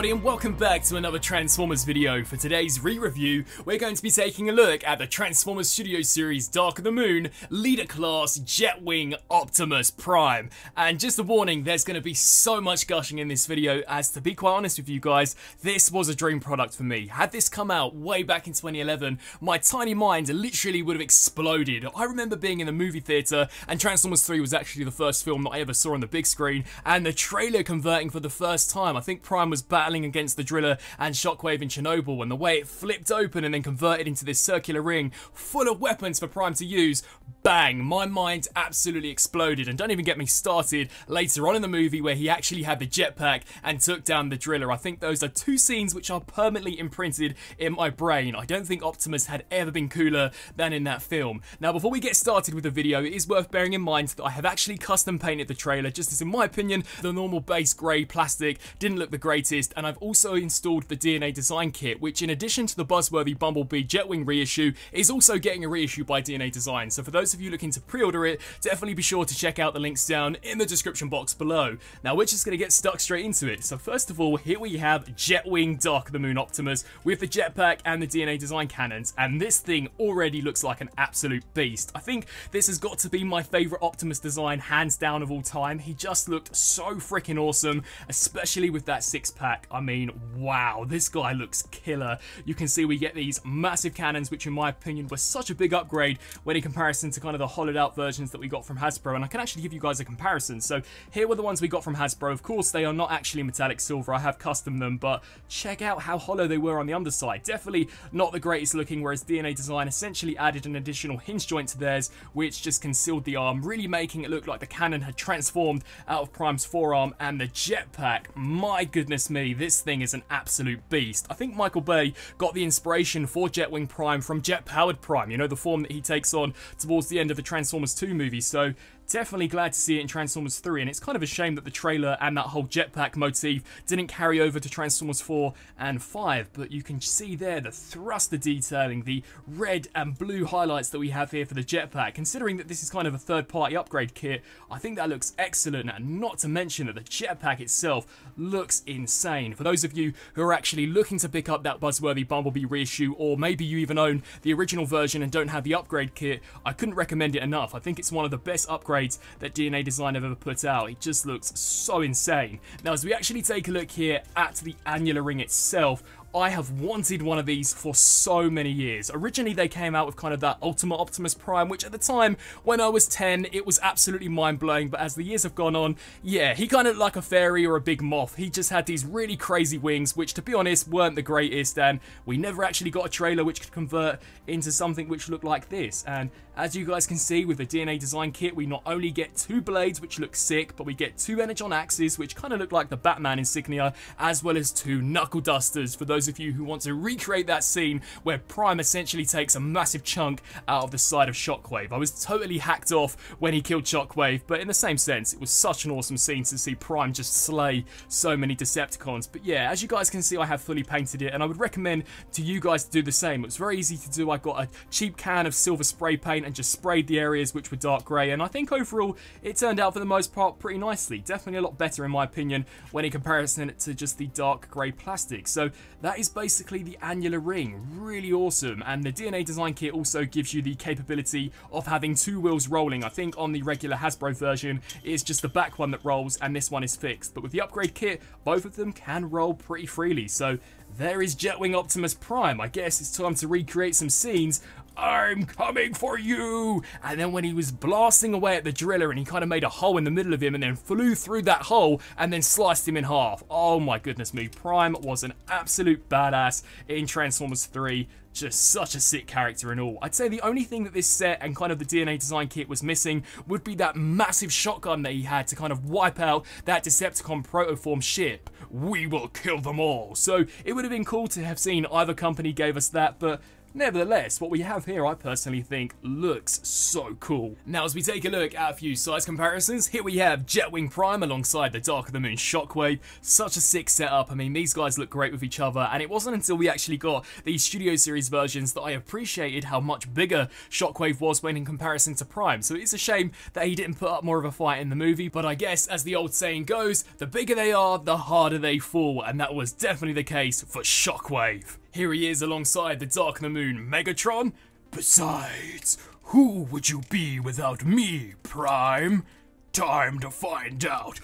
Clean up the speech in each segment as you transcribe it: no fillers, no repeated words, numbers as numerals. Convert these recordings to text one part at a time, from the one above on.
everybody, and welcome back to another Transformers video. For today's re-review, we're going to be taking a look at the Transformers Studio Series Dark of the Moon Leader Class Jetwing Optimus Prime. And just a warning, there's going to be so much gushing in this video as, to be quite honest with you guys, this was a dream product for me. Had this come out way back in 2011, my tiny mind literally would have exploded. I remember being in the movie theatre, and Transformers 3 was actually the first film that I ever saw on the big screen, and the trailer converting for the first time. I think Prime was battling against the Driller and Shockwave in Chernobyl, and the way it flipped open and then converted into this circular ring full of weapons for Prime to use, bang, my mind absolutely exploded. And don't even get me started later on in the movie where he actually had the jetpack and took down the Driller. I think those are two scenes which are permanently imprinted in my brain. I don't think Optimus had ever been cooler than in that film. Now, before we get started with the video, it is worth bearing in mind that I have actually custom painted the trailer, just as in my opinion the normal base grey plastic didn't look the greatest, and I've also installed the DNA Design kit, which in addition to the Buzzworthy Bumblebee Jetwing reissue is also getting a reissue by DNA Design. So for those of you looking to pre-order it, definitely be sure to check out the links down in the description box below. Now we're just going to get stuck straight into it. So first of all, here we have Jetwing Dark of the Moon Optimus with the jetpack and the DNA Design cannons, and this thing already looks like an absolute beast. I think this has got to be my favourite Optimus design hands down of all time. He just looked so freaking awesome, especially with that six-pack. I mean, wow, this guy looks killer. You can see we get these massive cannons, which in my opinion were such a big upgrade when in comparison to kind of the hollowed out versions that we got from Hasbro, and I can actually give you guys a comparison. So here were the ones we got from Hasbro. Of course, they are not actually metallic silver. I have custom them, but check out how hollow they were on the underside. Definitely not the greatest looking, whereas DNA Design essentially added an additional hinge joint to theirs, which just concealed the arm, really making it look like the cannon had transformed out of Prime's forearm. And the jetpack, my goodness me, this thing is an absolute beast. I think Michael Bay got the inspiration for Jetwing Prime from Jet-Powered Prime, you know, the form that he takes on towards the end of the Transformers 2 movie. So definitely glad to see it in Transformers 3, and it's kind of a shame that the trailer and that whole jetpack motif didn't carry over to Transformers 4 and 5, but you can see there the thruster detailing, the red and blue highlights that we have here for the jetpack. Considering that this is kind of a third-party upgrade kit, I think that looks excellent, and not to mention that the jetpack itself looks insane. For those of you who are actually looking to pick up that Buzzworthy Bumblebee reissue, or maybe you even own the original version and don't have the upgrade kit, I couldn't recommend it enough. I think it's one of the best upgrades that DNA Design have ever put out. It just looks so insane. Now, as we actually take a look here at the annular ring itself, I have wanted one of these for so many years. Originally, they came out with kind of that Ultimate Optimus Prime, which at the time, when I was 10, it was absolutely mind-blowing. But as the years have gone on, yeah, he kind of looked like a fairy or a big moth. He just had these really crazy wings, which, to be honest, weren't the greatest. And we never actually got a trailer which could convert into something which looked like this. And as you guys can see, with the DNA Design kit, we not only get two blades, which look sick, but we get two energon axes, which kind of look like the Batman insignia, as well as two knuckle dusters for those of you who want to recreate that scene where Prime essentially takes a massive chunk out of the side of Shockwave. I was totally hacked off when he killed Shockwave, but in the same sense, it was such an awesome scene to see Prime just slay so many Decepticons. But yeah, as you guys can see, I have fully painted it, and I would recommend to you guys to do the same. It was very easy to do. I got a cheap can of silver spray paint and just sprayed the areas which were dark grey, and I think overall it turned out for the most part pretty nicely. Definitely a lot better in my opinion when in comparison to just the dark grey plastic. So that is basically the annular ring. Really awesome. And the DNA Design kit also gives you the capability of having two wheels rolling. I think on the regular Hasbro version, it's just the back one that rolls and this one is fixed. But with the upgrade kit, both of them can roll pretty freely. So there is Jetwing Optimus Prime. I guess it's time to recreate some scenes. I'm coming for you! And then when he was blasting away at the Driller and he kind of made a hole in the middle of him and then flew through that hole and then sliced him in half. Oh my goodness me, Prime was an absolute badass in Transformers 3. Just such a sick character and all. I'd say the only thing that this set and kind of the DNA Design kit was missing would be that massive shotgun that he had to kind of wipe out that Decepticon protoform ship. We will kill them all. So it would have been cool to have seen either company gave us that, but Nevertheless, what we have here I personally think looks so cool. Now as we take a look at a few size comparisons, here we have Jetwing Prime alongside the Dark of the Moon Shockwave. Such a sick setup. I mean, these guys look great with each other, and it wasn't until we actually got the Studio Series versions that I appreciated how much bigger Shockwave was when in comparison to Prime. So it's a shame that he didn't put up more of a fight in the movie, but I guess as the old saying goes, the bigger they are, the harder they fall, and that was definitely the case for Shockwave. Here he is alongside the Dark of the Moon Megatron. Besides, who would you be without me, Prime? Time to find out.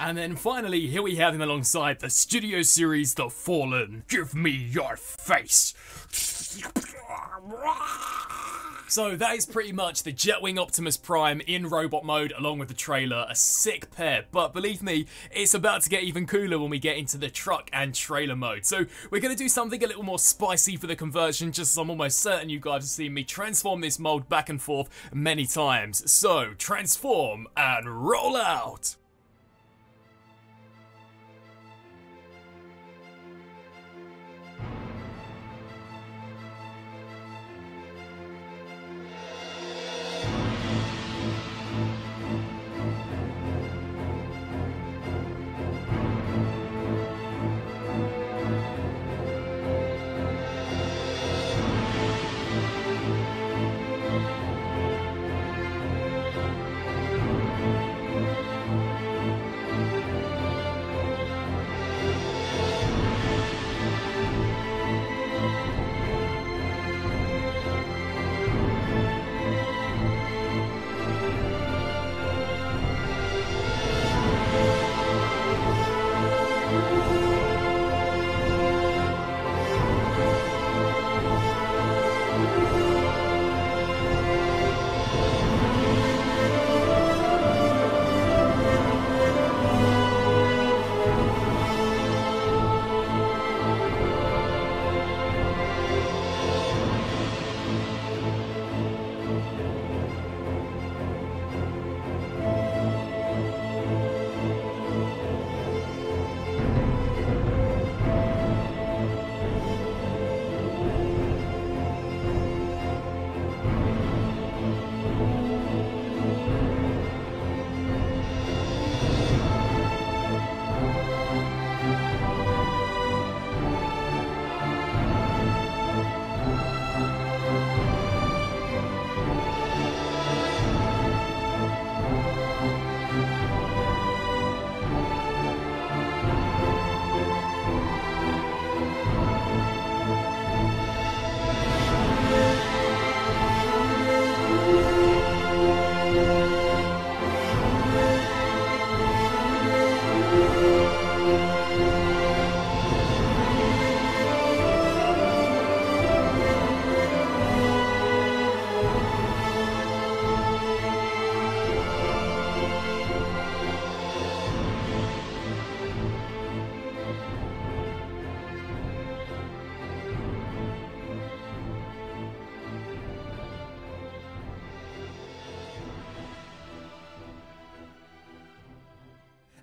And then finally, here we have him alongside the Studio Series The Fallen. Give me your face. So that is pretty much the Jetwing Optimus Prime in robot mode along with the trailer. A sick pair, but believe me, it's about to get even cooler when we get into the truck and trailer mode. So we're going to do something a little more spicy for the conversion, just as I'm almost certain you guys have seen me transform this mold back and forth many times. So transform and roll out!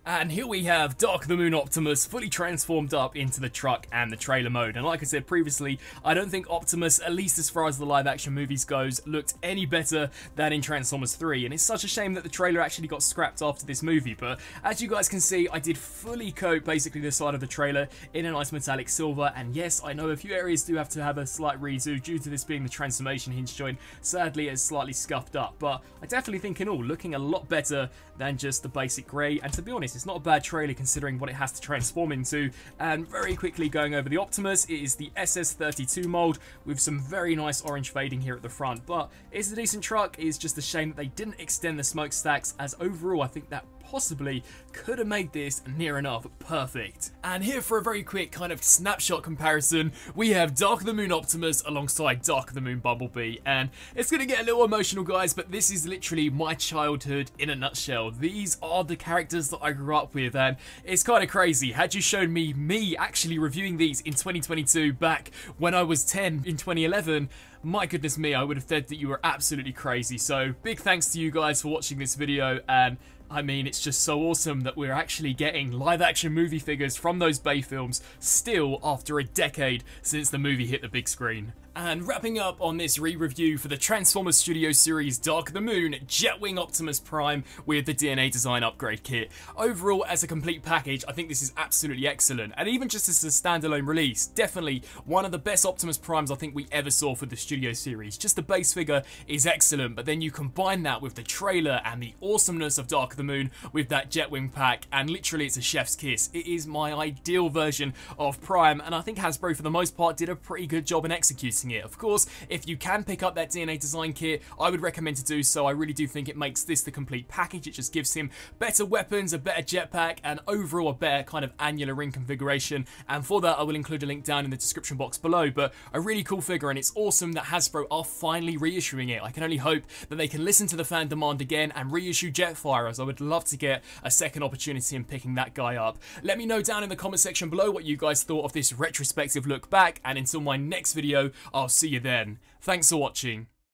And here we have Dark of the Moon Optimus fully transformed up into the truck and the trailer mode. And like I said previously, I don't think Optimus, at least as far as the live action movies goes, looked any better than in Transformers 3. And it's such a shame that the trailer actually got scrapped after this movie. But as you guys can see, I did fully coat basically the side of the trailer in a nice metallic silver. And yes, I know a few areas do have to have a slight redo due to this being the transformation hinge joint. Sadly, it's slightly scuffed up. But I definitely think in all, looking a lot better than just the basic grey. And to be honest, it's not a bad trailer considering what it has to transform into. And very quickly going over the Optimus, it is the SS32 mold with some very nice orange fading here at the front. But it's a decent truck. It's just a shame that they didn't extend the smokestacks, as overall I think that possibly could have made this near enough perfect. And here for a very quick kind of snapshot comparison, we have Dark of the Moon Optimus alongside Dark of the Moon Bumblebee. And it's going to get a little emotional, guys, but this is literally my childhood in a nutshell. These are the characters that I grew up with, and it's kind of crazy. Had you shown me actually reviewing these in 2022 back when I was 10 in 2011, my goodness me, I would have said that you were absolutely crazy. So big thanks to you guys for watching this video, and I mean, it's just so awesome that we're actually getting live-action movie figures from those Bay films still after a decade since the movie hit the big screen. And wrapping up on this re-review for the Transformers Studio Series Dark of the Moon Jetwing Optimus Prime with the DNA Design Upgrade Kit. Overall, as a complete package, I think this is absolutely excellent, and even just as a standalone release, definitely one of the best Optimus Primes I think we ever saw for the Studio Series. Just the base figure is excellent, but then you combine that with the trailer and the awesomeness of Dark of the Moon with that Jetwing pack, and literally it's a chef's kiss. It is my ideal version of Prime, and I think Hasbro for the most part did a pretty good job in executing it. Of course, if you can pick up that DNA Design kit, I would recommend to do so. I really do think it makes this the complete package. It just gives him better weapons, a better jetpack, and overall a better kind of annular ring configuration. And for that, I will include a link down in the description box below. But a really cool figure, and it's awesome that Hasbro are finally reissuing it. I can only hope that they can listen to the fan demand again and reissue Jetfire, as I would love to get a second opportunity in picking that guy up. Let me know down in the comment section below what you guys thought of this retrospective look back, and until my next video, I'll see you then. Thanks for watching.